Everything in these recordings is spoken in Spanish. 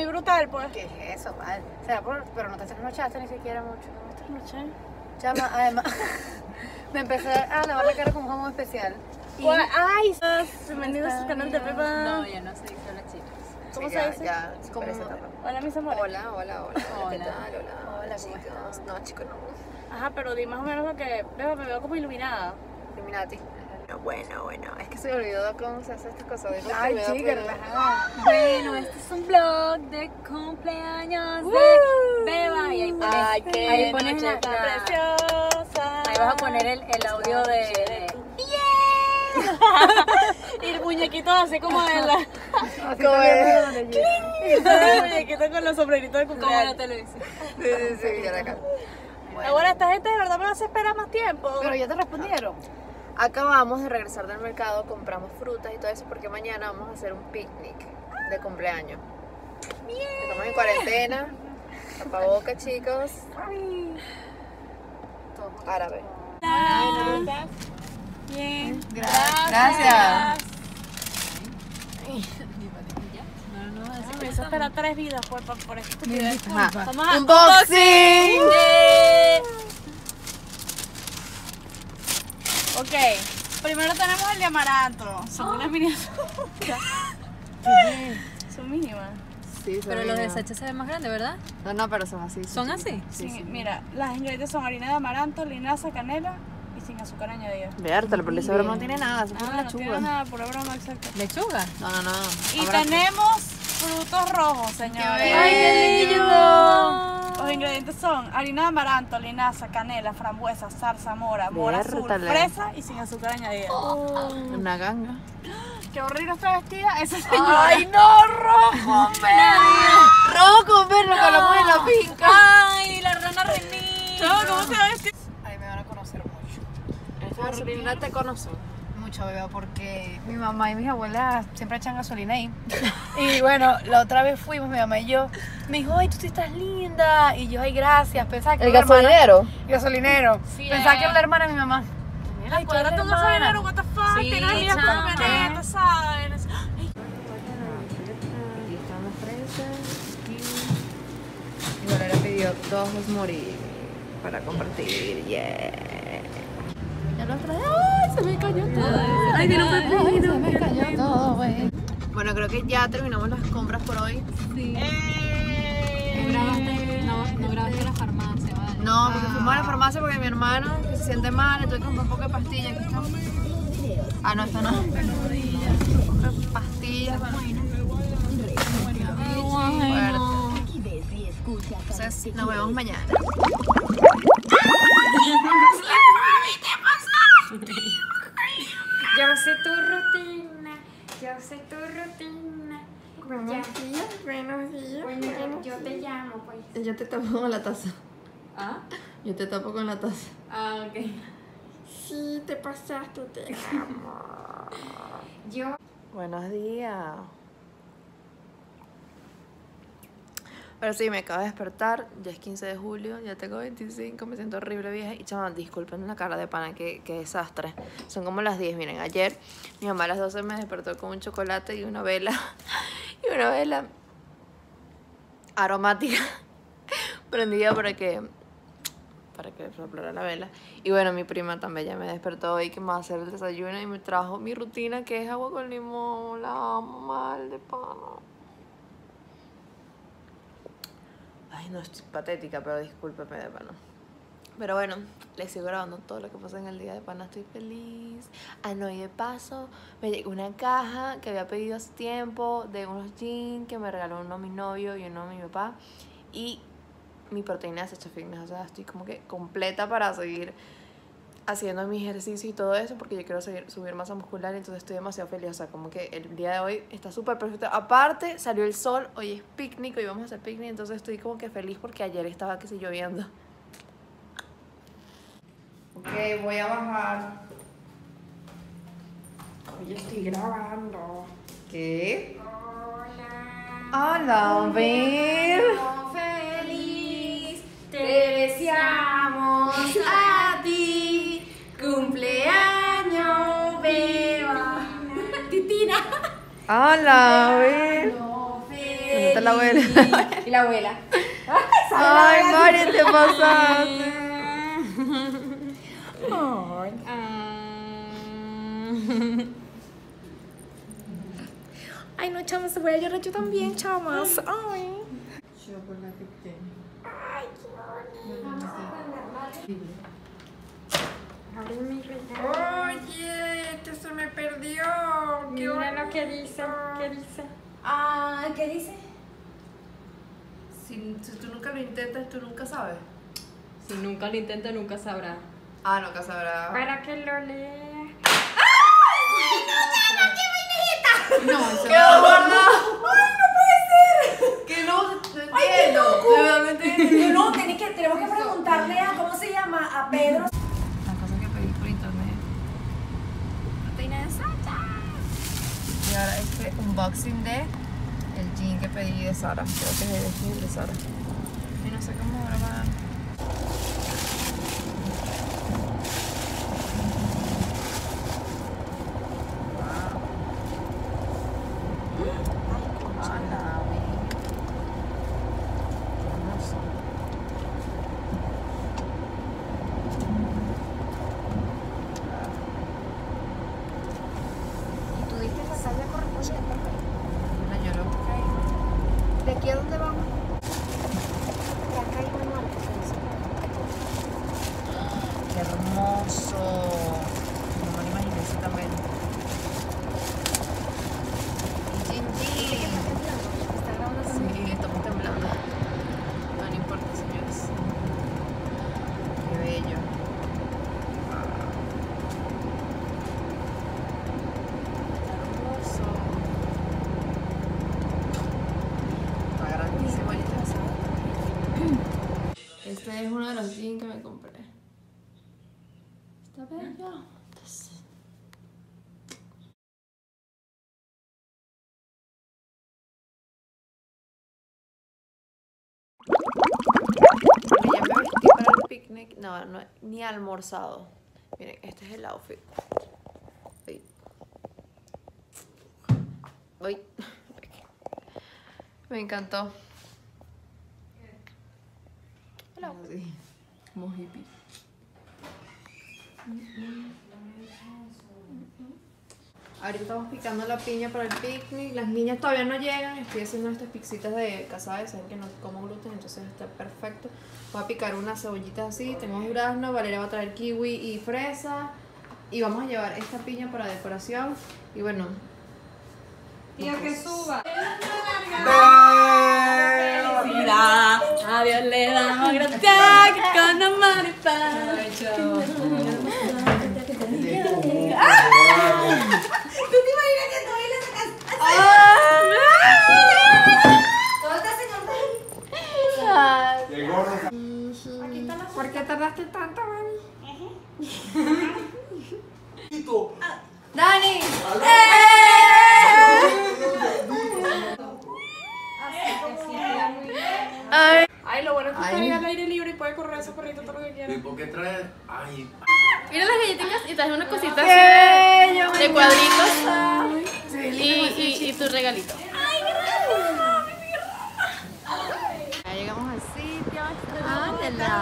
mí brutal, pues. ¿Qué es eso, padre? O sea, pero no te trasnochaste ni siquiera mucho. No me trasnoché. Chama, además, me empecé a lavar la cara con un jamón especial. Y... ¡Ay! Bienvenidos a su canal de Peppa. No, yo no sé qué son las chicas. ¿Cómo se dice? Ya, ¿cómo? Hola, mis amores. Hola, hola, hola. Hola, hola. Hola, chicos. No, chicos, no. Ajá, pero di más o menos lo que... Beba, me veo como iluminada. Iluminati. Bueno, es que se me olvidó cómo se hace estas cosas. Ay, chica, relajada. Bueno, este es un vlog de cumpleaños de Beba. Y ahí pones, ahí pones la preciosa. Ahí vas a poner el audio de... ¡Yeah! Y el muñequito así como de la... Como de... El muñequito con los sombreritos de cumpleaños. Como la televisión. Sí, ya la acá. Ahora esta gente de verdad me hace esperar más tiempo. Pero ya te respondieron. Acabamos de regresar del mercado, compramos frutas y todo eso porque mañana vamos a hacer un picnic de cumpleaños. Bien. Estamos en cuarentena, tapabocas, chicos. Todo árabe. Hola. Bien. Gracias. Me hizo esperar 3 vidas por estupidez. Vamos a unboxing. Ok, primero tenemos el de amaranto. Son unas miniaturas. Son mínimas. Sí, pero los de Sasha se ven más grandes, ¿verdad? No, pero son así. ¿Son así? Sí, mira, las ingredientes son harina de amaranto, linaza, canela y sin azúcar añadida. Vértalo, pero esa broma no tiene nada. No tiene nada, pura broma, exacto. ¿Lechuga? No. Y tenemos frutos rojos, señores. ¡Ay, qué lindo! Los ingredientes son harina de amaranto, linaza, canela, frambuesa, zarzamora, mora azul, fresa y sin azúcar añadida. Una ganga. Qué horrible está vestida esa señora. ¡Ay, no! ¡Rojo, perro! ¡Rojo, perro! ¡Que lo mueve la pinca! ¡Ay, la rana René! ¿Cómo se va a vestir? Ahí me van a conocer mucho. Esta rutina te conoce mucho, Beba, porque mi mamá y mis abuelas siempre echan gasolina ahí. Y bueno, la otra vez fuimos, mi mamá y yo. Me dijo, ay, tú sí estás linda. Y yo, ay, gracias. Pensaba que... ¿El gasolinero? El gasolinero. Sí, pensaba que era la hermana de mi mamá. Ay, tú eres tu gasolinero, what the fuck. Sí, tienes lías como veneno, ¿sabes? Ay. Aquí están las fresas. Y Valeria pidió 2 morir para compartir. Yeah. Ya lo trae. Ay, se me cayó todo. Ay, que no me puedo. Se me cayó todo, güey. Bueno, creo que ya terminamos las compras por hoy. Sí. No grabaste en la farmacia, ¿vale? No, porque fuimos a la farmacia porque mi hermana que se siente mal, le tuve que comprar un poco de pastillas. Aquí está. Ah, no, esto no. Pastillas. Entonces, nos vemos mañana. Yo sé tu rutina. Yo sé tu rutina. Buenos días. Bueno, yo te llamo, pues. Yo te tapo con la taza. ¿Ah? Yo te tapo con la taza. Ah, ok. Sí, te pasaste, te amo. Yo... Buenos días. Pero sí, me acabo de despertar. Ya es 15 de julio, ya tengo 25, me siento horrible, vieja. Y chaval, disculpen la cara de pana, qué desastre. Son como las 10, miren, ayer mi mamá a las 12 me despertó con un chocolate y una vela. Y una vela aromática prendida para que soplara la vela. Y bueno, mi prima también ya me despertó hoy que me va a hacer el desayuno y me trajo mi rutina que es agua con limón. La amo mal de pana. Ay, no, estoy patética, pero discúlpeme de pana. Pero bueno, les sigo grabando todo lo que pasa en el día de pana. Estoy feliz. Ah, no, y de paso, me llegó una caja que había pedido hace tiempo de unos jeans que me regaló uno a mi novio y uno a mi papá. Y mi proteína de Sasha Fitness. O sea, estoy como que completa para seguir haciendo mi ejercicio y todo eso porque yo quiero subir masa muscular. Entonces estoy demasiado feliz. O sea, como que el día de hoy está súper perfecto. Aparte salió el sol, hoy es picnic, hoy vamos a hacer picnic. Entonces estoy como que feliz porque ayer estaba que sí lloviendo. Ok, voy a bajar. Hoy estoy grabando. ¿Qué? Hola, Omer. Feliz, te deseamos a ti. Cumpleaños, Beba. Titina. Hola, Beba. No, Beba. está la abuela. Y la abuela. Ay, Mari, te pasaste. Ay, no, chamas, se voy a llorar yo también, chamas. Ay. Chocolate pequeño. Ay, qué bonito. Oye, que se me perdió. ¿Qué bueno que dice? ¿Qué dice? Ah, ¿qué dice? Si tú nunca lo intentas, tú nunca sabes. Si nunca lo intentas, nunca sabrá. Ah, nunca sabrá. Para que lo leas. ¡Ay, no, Dana, qué vainita! No, eso ¡qué horror! ¡Ay, no puede ser! ¡Que no! ¡Ay, qué loco! No, tenemos que preguntarle a, ¿cómo se llama? A Pedro. Y ahora este unboxing de el jean que pedí de Zara. Creo que es el jean de Zara. Y no sé cómo ahora va. Este es uno de los jeans que me compré. Está bello. Ya me vestí para el picnic. No, no, ni almorzado. Miren, este es el outfit. Uy. Me encantó. Sí, como hippie. Ahorita estamos picando la piña para el picnic. Las niñas todavía no llegan. Estoy haciendo estas pixitas de casabe. Saben que no como gluten, entonces está perfecto. Voy a picar unas cebollitas así. Tenemos durazno, Valeria va a traer kiwi y fresa. Y vamos a llevar esta piña para decoración. Y bueno, tía, que suba. A Dios le damos gracias con amor y paz. ¿Tú te imaginas que tú bailas acá? Todo está sin orden. ¿Por qué tardaste tanto, mami? ¡Dani! Ay, lo bueno es que está al aire libre y puede correr ese perrito todo lo que quiera. ¿Y por qué traes? Ay. Mira las galletitas y traes unas cositas así de cuadritos. Y tu regalito. Ay, qué raro, mi ya llegamos al sitio. Ángela.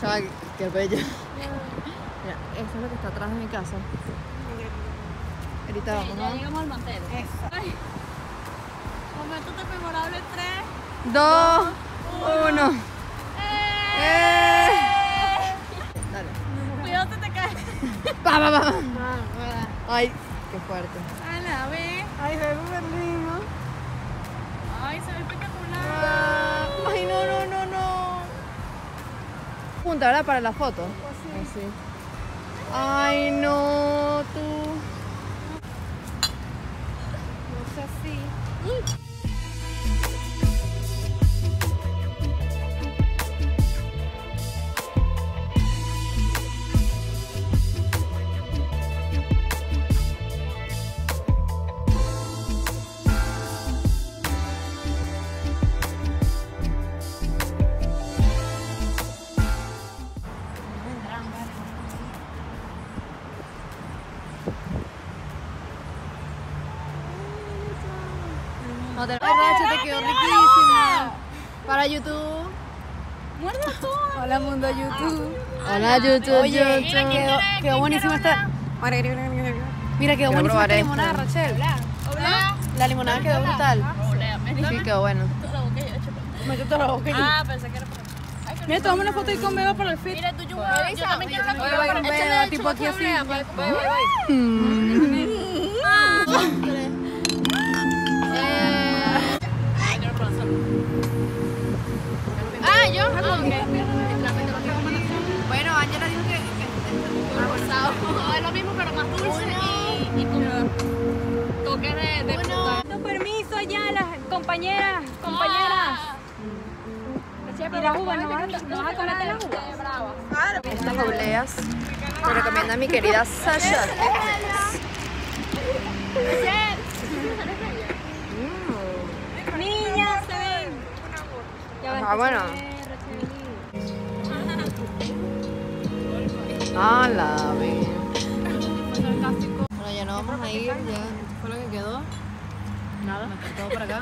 Chaval, qué bello. Mira, eso es lo que está atrás de mi casa. Ahorita vamos. Ya llegamos al mantel. Ay. Momento tan memorable. 3, 2, 1. Dale. Cuidado, te caes. Pa. Ay, qué fuerte. Ala, ve. Ay, se ve súper lindo. Ay, se ve espectacular. Ay, no. Junta, ¿verdad? Para la foto. Pues sí. Así. Ay, no, tú. No sé así. como te... Racha, te quedó riquísima. Para YouTube. Muerda tú. Hola, mundo YouTube. Hola, YouTube. Oye, YouTube. Quedó buenísima esta. Mira, quedó buenísima esta limonada, Rachel. La limonada quedó brutal. Sí, quedó bueno. Me quedó la boca. Ah, pensé que era para... Mira, tomamos una foto ahí con Beba para el fit. Mira, tú, yo también quiero una foto con Beba, tipo aquí así. Ah, yo. Bueno, Ángela dijo que rosado. Es lo mismo, pero más dulce y con toques de fruta. Permiso ya, las compañeras. Y la uva, ¿no vas a comerte la uva? Estas obleas me recomienda mi querida Sasha. Niñas, se ven. Ah, bueno. Ah, la ve. Bueno, ya no vamos a ir. Ya fue lo que quedó. Nada. Me quedó por acá.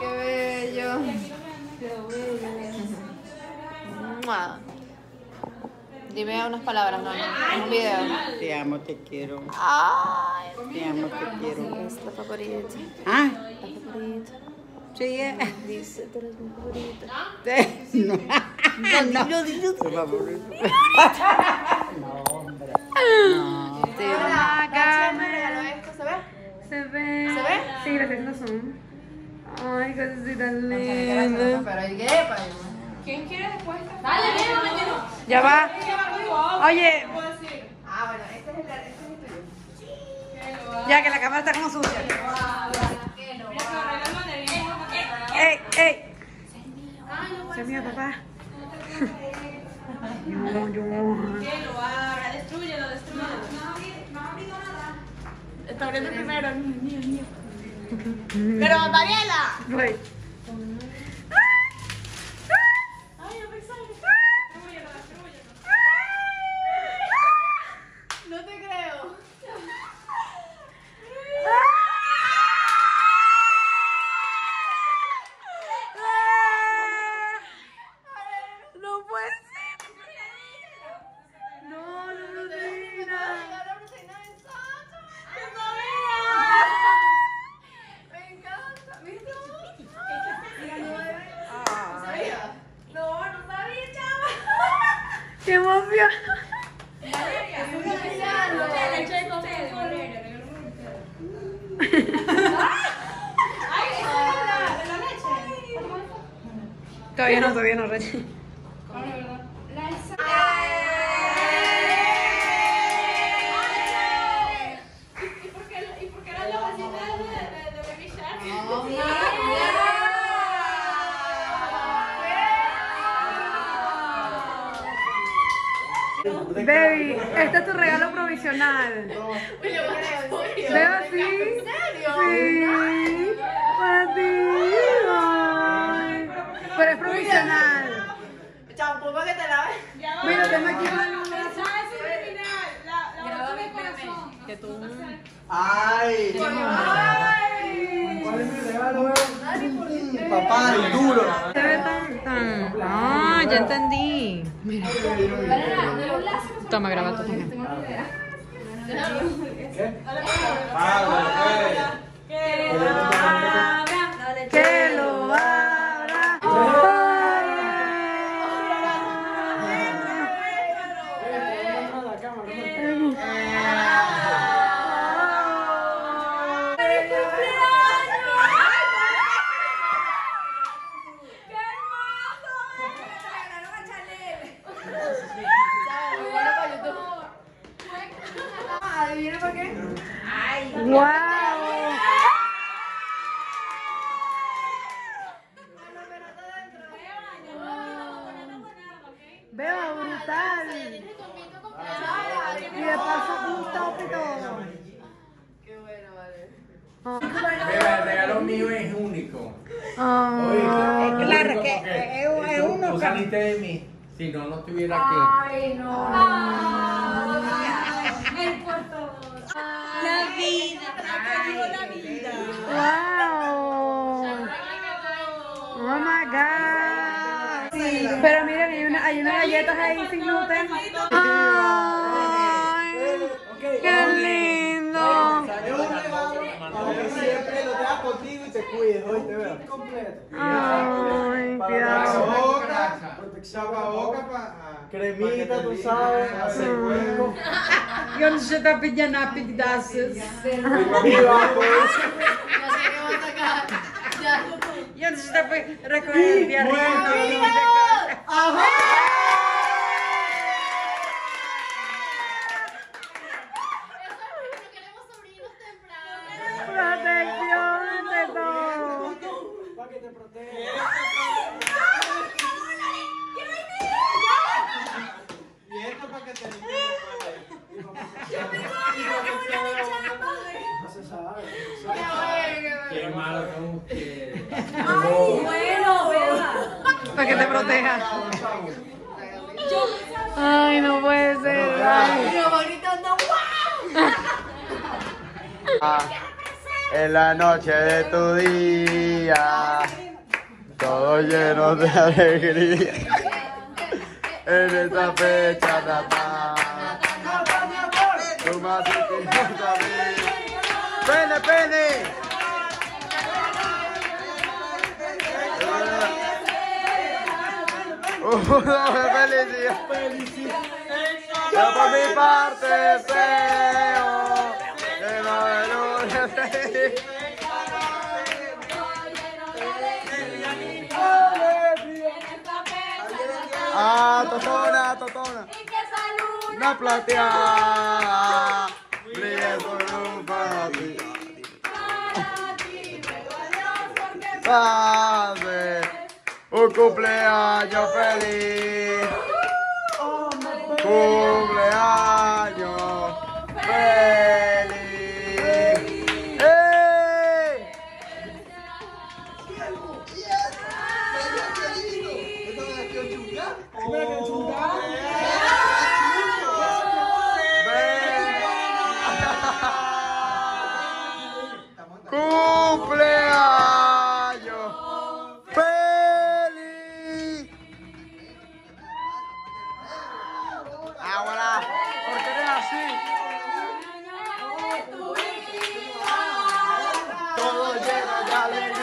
¡Qué bello! Dime unas palabras, ¿no? En un video. Te amo, te quiero. Ay, te amo, te quiero. Es la favorita. ¿Ah? La favorita. Sí, dice, tú eres mi favorita. No. No, dilo, tu favorita. No, hombre. No. Hola, acá me regaló esto, ¿se ve? Se ve. ¿Se ve? Sí, gracias, no son. Ay, casi soy tan linda. ¿Quién quiere después? Dale, Beba, mételo. Ya va. Oye. Ah, bueno, este es el tuyo. Ya que la cámara está como sucia. ¡Ey! Es mío, papá. Destruyelo. No ha abierto nada. Está abriendo primero, el mío. Pero Mariela. Ay, no me sale. No te creo. No puede ser. No. ¡Qué emoción! Valeria, muy especial. Todavía no, Reche. Baby, este es tu regalo provisional. ¿Veo así? ¿En serio? Sí. Para ti. Ay. Pero es provisional. Champú para que te laves. Mira, tengo aquí la luz. La otra de corazón. Que tú. ¡Ay! ¿Cuál es mi regalo? Papá, el duro. Se ve tan. Ah, ya entendí. Mira. Toma, graba tú. ¿Qué? Que lo abra. ¡Wow! Beba, brutal. Y de paso un top y todo. Qué bueno, vale. Beba, el regalo mío es único. Claro que es uno tú saliste de mí. Si no, no tuviera que... Ay, no. Ay, por favor. La vida. La vida. Wow. Oh my God. Sí. Pero miren, hay unas galletas ahí sin gluten. Ay, qué lindo. Siempre lo traes contigo y te cuides, hoy te veo. Ay, qué amor. Chapa boca, cremita, tú sabes, hacer huevo. Yo no sé tapar ya nada, pigdaces. Yo no sé tapar, recoger el ¡ajá! Para que te protejas. Ay, no puede ser. En la noche de tu día, todo lleno de alegría. En esta fecha tu más pene, pene. Felicidad, felicidad. Yo por mi parte deseo que no de lunes feliz. Ah, totona, totona. Y que salud una plateada. Brille por un para ti. Para ti, pero Dios porque un cumpleaños feliz, cumpleaños feliz. ¡Ey! ¡Cumpleaños! Todo lleno de alegría.